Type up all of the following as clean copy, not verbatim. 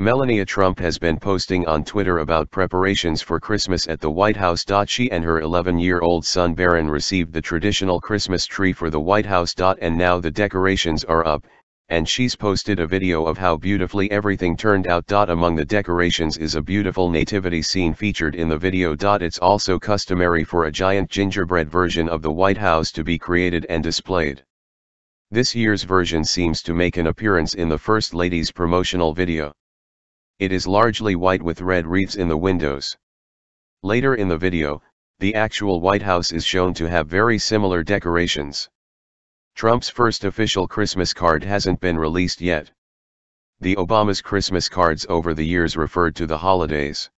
Melania Trump has been posting on Twitter about preparations for Christmas at the White House. She and her 11-year-old son Barron received the traditional Christmas tree for the White House. And now the decorations are up, and she's posted a video of how beautifully everything turned out. Among the decorations is a beautiful nativity scene featured in the video. It's also customary for a giant gingerbread version of the White House to be created and displayed. This year's version seems to make an appearance in the First Lady's promotional video. It is largely white with red wreaths in the windows. Later in the video, the actual White House is shown to have very similar decorations. Trump's first official Christmas card hasn't been released yet. The Obama's Christmas cards over the years referred to the holidays.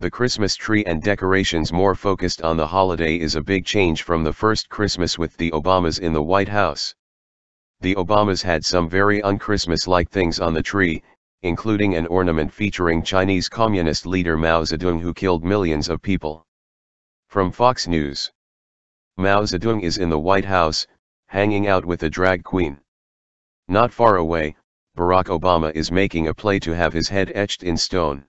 The Christmas tree and decorations more focused on the holiday is a big change from the first Christmas with the Obamas in the White House. The Obamas had some very un-Christmas-like things on the tree, including an ornament featuring Chinese Communist leader Mao Zedong, who killed millions of people. From Fox News. Mao Zedong is in the White House, hanging out with a drag queen. Not far away, Barack Obama is making a play to have his head etched in stone.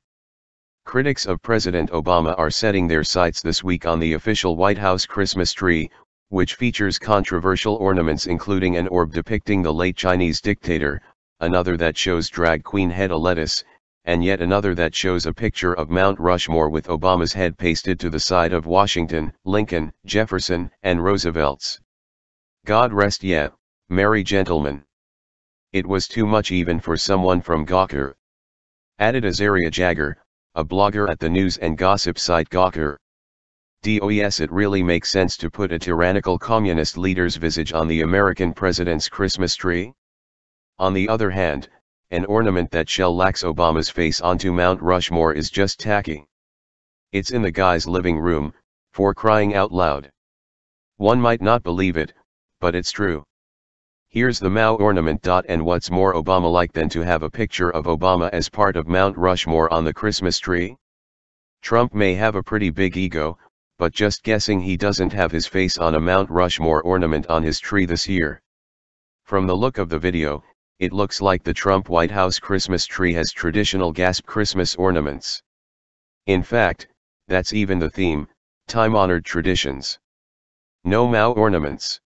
Critics of President Obama are setting their sights this week on the official White House Christmas tree, which features controversial ornaments including an orb depicting the late Chinese dictator, another that shows drag queen Hedda Lettuce, and yet another that shows a picture of Mount Rushmore with Obama's head pasted to the side of Washington, Lincoln, Jefferson, and Roosevelt's. God rest ye, merry gentlemen. It was too much even for someone from Gawker. Added Azaria Jagger, a blogger at the news and gossip site Gawker. Does it really make sense to put a tyrannical communist leader's visage on the American president's Christmas tree? On the other hand, an ornament that shellacks Obama's face onto Mount Rushmore is just tacky. It's in the guy's living room, for crying out loud. One might not believe it, but it's true. Here's the Mao ornament. And what's more Obama-like than to have a picture of Obama as part of Mount Rushmore on the Christmas tree? Trump may have a pretty big ego, but just guessing he doesn't have his face on a Mount Rushmore ornament on his tree this year. From the look of the video, it looks like the Trump White House Christmas tree has traditional gasp Christmas ornaments. In fact, that's even the theme, time-honored traditions. No Mao ornaments.